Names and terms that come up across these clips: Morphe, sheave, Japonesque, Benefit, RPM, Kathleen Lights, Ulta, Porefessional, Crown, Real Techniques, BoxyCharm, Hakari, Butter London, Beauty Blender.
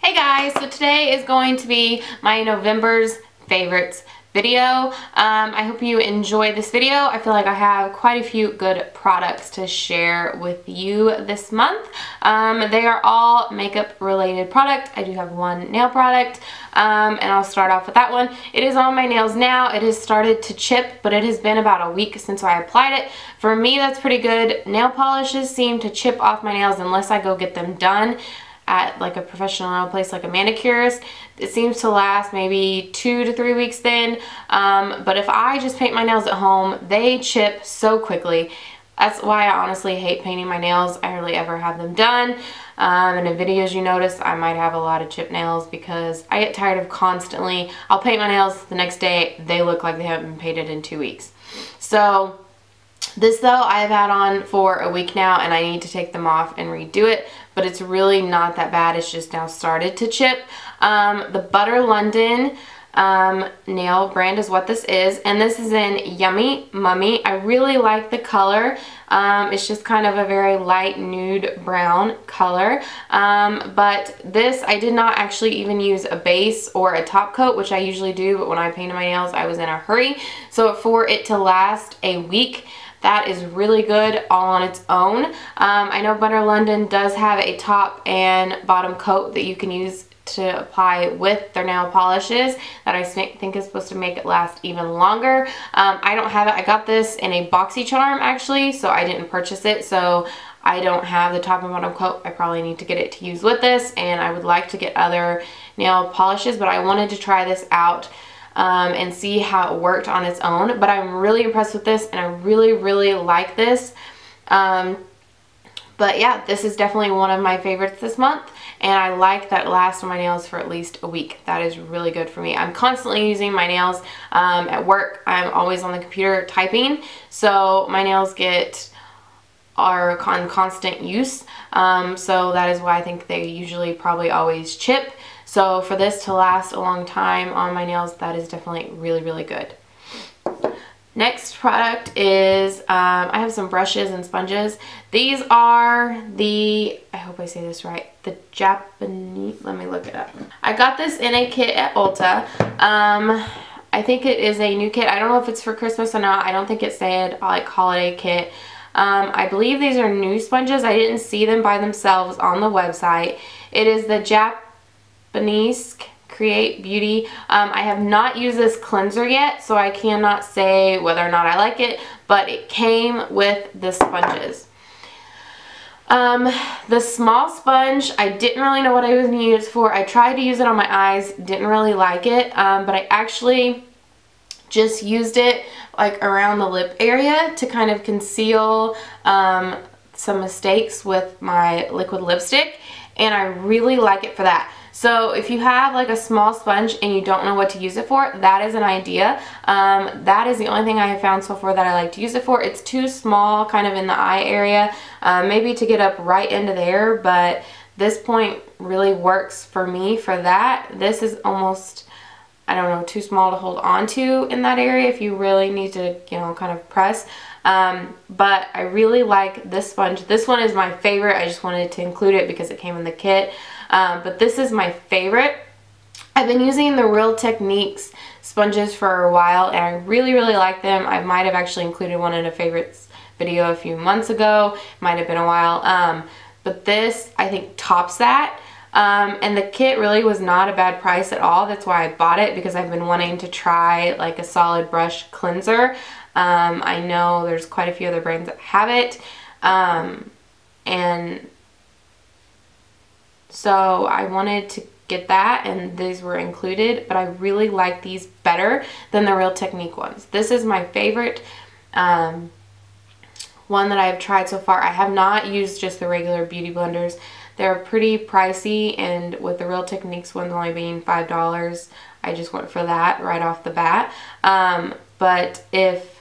Hey guys, so today is going to be my November's favorites video. I hope you enjoy this video. I feel like I have quite a few good products to share with you this month. They are all makeup related product. I do have one nail product, and I'll start off with that one. It is on my nails now. It has started to chip, but it has been about a week since I applied it. For me, that's pretty good. Nail polishes seem to chip off my nails unless I go get them done at like a professional place like a manicurist. It seems to last maybe 2 to 3 weeks then, but if I just paint my nails at home, they chip so quickly. That's why I honestly hate painting my nails. I hardly ever have them done, and in videos you notice I might have a lot of chipped nails because I get tired of constantly, I'll paint my nails the next day, they look like they haven't been painted in 2 weeks. So this though, I've had on for a week now and I need to take them off and redo it, but it's really not that bad. It's just now started to chip. The Butter London nail brand is what this is, and this is in Yummy Mummy. I really like the color. It's just kind of a very light nude brown color, but this, I did not actually even use a base or a top coat, which I usually do, but when I painted my nails I was in a hurry. So for it to last a week, that is really good all on its own. I know Butter London does have a top and bottom coat that you can use to apply with their nail polishes that I think is supposed to make it last even longer. I don't have it. I got this in a BoxyCharm actually, so I didn't purchase it, so I don't have the top and bottom coat. I probably need to get it to use with this, and I would like to get other nail polishes, but I wanted to try this out and see how it worked on its own. But I'm really impressed with this and I really like this. But yeah, this is definitely one of my favorites this month, and I like that it lasts on my nails for at least a week. That is really good for me. I'm constantly using my nails at work. I'm always on the computer typing, so my nails are on constant use, so that is why I think they usually probably always chip. So for this to last a long time on my nails, that is definitely really good. Next product is, I have some brushes and sponges. These are the, I hope I say this right, the Japanese, let me look it up. I got this in a kit at Ulta. I think it is a new kit. I don't know if it's for Christmas or not. I don't think it said like holiday kit. I believe these are new sponges. I didn't see them by themselves on the website. It is the Japonesque Create Beauty. I have not used this cleanser yet, so I cannot say whether or not I like it, but it came with the sponges. The small sponge, I didn't really know what I was going to use it for. I tried to use it on my eyes, didn't really like it, but I actually just used it like around the lip area to kind of conceal some mistakes with my liquid lipstick, and I really like it for that. So if you have like a small sponge and you don't know what to use it for, that is an idea. That is the only thing I have found so far that I like to use it for. It's too small, kind of in the eye area, maybe to get up right into there, but this point really works for me for that. This is almost, I don't know, too small to hold on to in that area if you really need to, you know, kind of press. But I really like this sponge. This one is my favorite. I just wanted to include it because it came in the kit. But this is my favorite. I've been using the Real Techniques sponges for a while, and I really like them. I might have actually included one in a favorites video a few months ago. Might have been a while. But this, I think, tops that. And the kit really was not a bad price at all. That's why I bought it, because I've been wanting to try like a solid brush cleanser. I know there's quite a few other brands that have it. And so I wanted to get that, and these were included, but I really like these better than the Real Technique ones. This is my favorite one that I've tried so far. I have not used just the regular Beauty Blenders. They're pretty pricey, and with the Real Techniques ones only being $5, I just went for that right off the bat. But if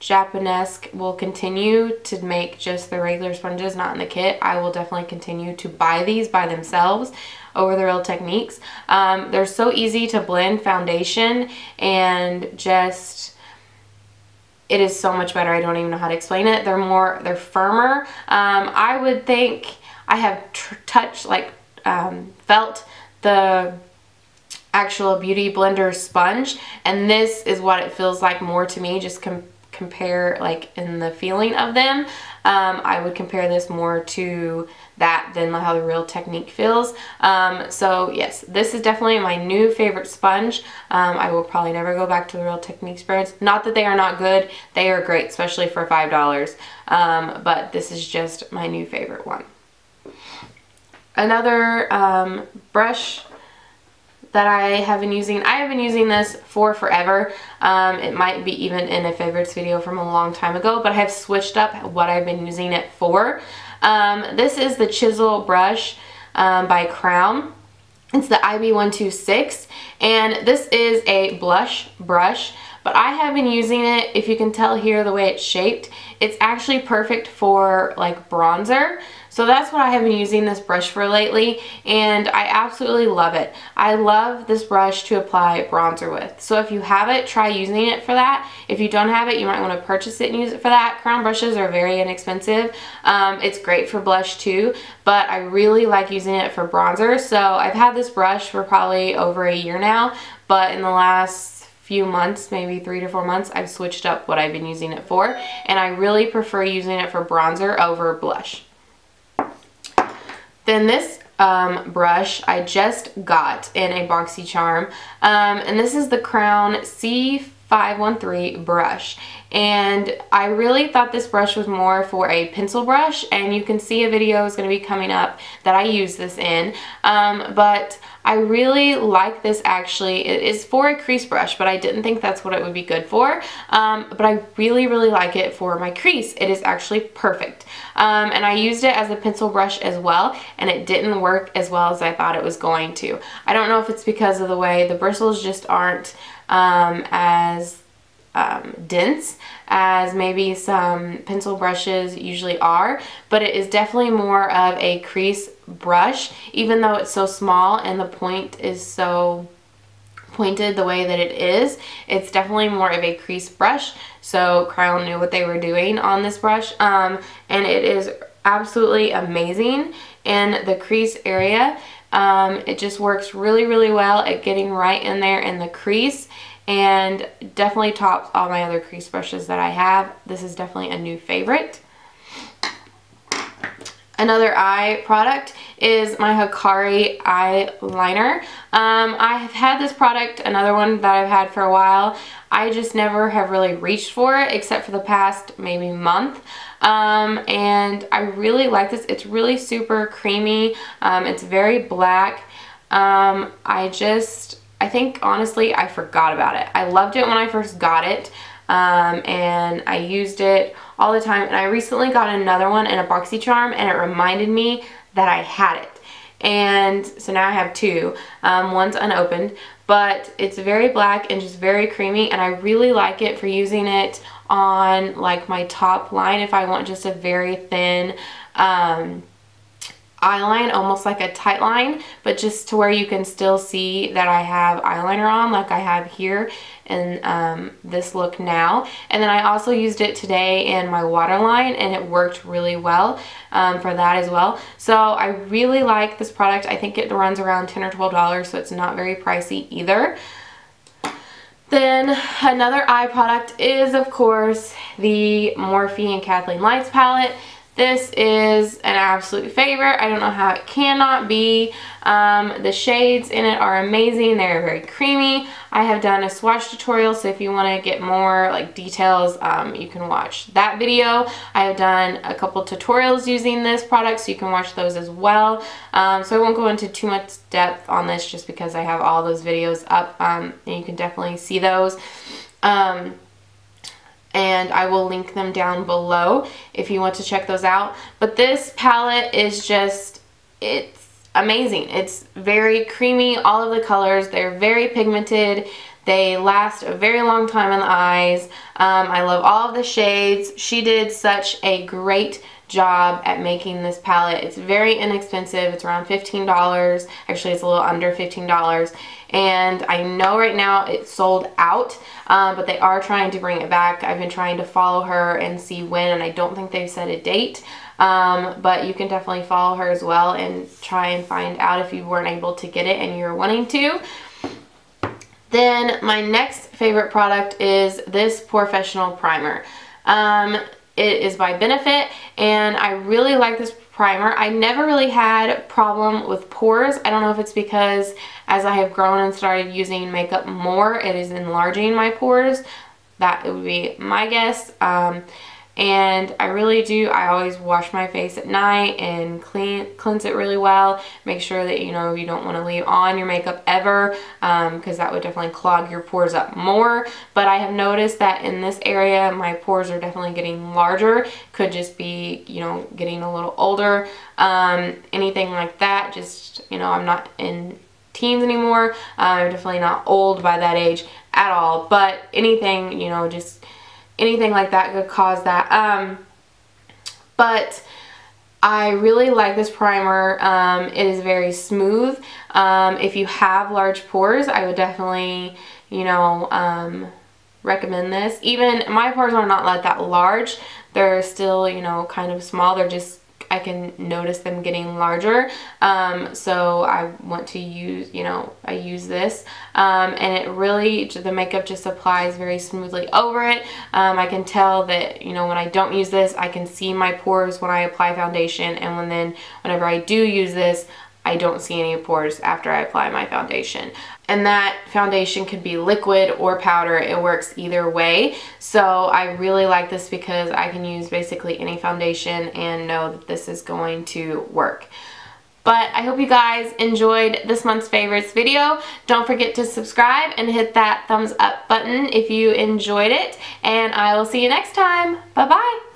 Japonesque will continue to make just the regular sponges not in the kit, I will definitely continue to buy these by themselves over the Real Techniques. They're so easy to blend foundation, and just it is so much better. I don't even know how to explain it. They're firmer. I would think I have touched like felt, the actual Beauty Blender sponge, and this is what it feels like more to me. Just compare like in the feeling of them. I would compare this more to that than how the Real Technique feels. So yes, this is definitely my new favorite sponge. I will probably never go back to the Real Techniques brands. Not that they are not good, they are great, especially for $5, but this is just my new favorite one. Another brush that I have been using. I have been using this for forever. It might be even in a favorites video from a long time ago, but I have switched up what I've been using it for. This is the Chisel Brush by Crown. It's the IB126, and this is a blush brush, but I have been using it, if you can tell here the way it's shaped, it's actually perfect for like bronzer. So that's what I have been using this brush for lately, and I absolutely love it. I love this brush to apply bronzer with. So if you have it, try using it for that. If you don't have it, you might want to purchase it and use it for that. Crown brushes are very inexpensive. It's great for blush too, but I really like using it for bronzer. So I've had this brush for probably over a year now, but in the last few months, maybe 3 to 4 months, I've switched up what I've been using it for, and I really prefer using it for bronzer over blush. Then this brush I just got in a BoxyCharm, and this is the Crown C513 brush, and I really thought this brush was more for a pencil brush, and you can see a video is going to be coming up that I use this in, but I really like this actually. It is for a crease brush, but I didn't think that's what it would be good for, but I really like it for my crease. It is actually perfect, and I used it as a pencil brush as well, and it didn't work as well as I thought it was going to. I don't know if it's because of the way the bristles just aren't as dense as maybe some pencil brushes usually are, but it is definitely more of a crease brush, even though it's so small and the point is so pointed the way that it is. It's definitely more of a crease brush, so Crown knew what they were doing on this brush, and it is absolutely amazing in the crease area. It just works really well at getting right in there in the crease, and definitely tops all my other crease brushes that I have. This is definitely a new favorite. Another eye product is my Hakari eyeliner. I have had this product, another one that I've had for a while. I just never have really reached for it except for the past maybe month. And I really like this. It's really super creamy. It's very black. I think honestly I forgot about it. I loved it when I first got it, and I used it all the time, and I recently got another one in a BoxyCharm, and it reminded me that I had it, and so now I have two. One's unopened, but it's very black and just very creamy, and I really like it for using it on like my top line if I want just a very thin eyeline, almost like a tight line, but just to where you can still see that I have eyeliner on, like I have here in this look now. And then I also used it today in my waterline, and it worked really well for that as well. So I really like this product. I think it runs around $10 or $12, so it's not very pricey either. Then another eye product is, of course, the Morphe and Kathleen Lights palette. This is an absolute favorite. I don't know how it cannot be. The shades in it are amazing. They're very creamy. I have done a swatch tutorial, so if you want to get more like details, you can watch that video. I have done a couple tutorials using this product, so you can watch those as well. So I won't go into too much depth on this just because I have all those videos up, and you can definitely see those. And I will link them down below if you want to check those out. But this palette is just, it's amazing. It's very creamy, all of the colors, they're very pigmented. They last a very long time in the eyes. I love all of the shades. She did such a great job at making this palette. It's very inexpensive. It's around $15. Actually, it's a little under $15. And I know right now it's sold out, but they are trying to bring it back. I've been trying to follow her and see when, and I don't think they've set a date. But you can definitely follow her as well and try and find out if you weren't able to get it and you're wanting to. Then my next favorite product is this Porefessional primer. It is by Benefit, and I really like this primer. I never really had a problem with pores. I don't know if it's because as I have grown and started using makeup more, it is enlarging my pores. That would be my guess. And I really do. I always wash my face at night and cleanse it really well. Make sure that, you know, you don't want to leave on your makeup ever, because that would definitely clog your pores up more. But I have noticed that in this area, my pores are definitely getting larger. Could just be, you know, getting a little older. Anything like that. Just, you know, I'm not in teens anymore. I'm definitely not old by that age at all. But anything, you know, just anything like that could cause that. But I really like this primer. It is very smooth. If you have large pores, I would definitely, you know, recommend this. Even my pores are not like that large. They're still, you know, kind of small. They're just, I can notice them getting larger. So I want to use, you know, I use this. And it really, the makeup just applies very smoothly over it. I can tell that, you know, when I don't use this, I can see my pores when I apply foundation. And whenever I do use this, I don't see any pores after I apply my foundation. And that foundation could be liquid or powder. It works either way. So I really like this because I can use basically any foundation and know that this is going to work. But I hope you guys enjoyed this month's favorites video. Don't forget to subscribe and hit that thumbs up button if you enjoyed it. And I will see you next time. Bye-bye.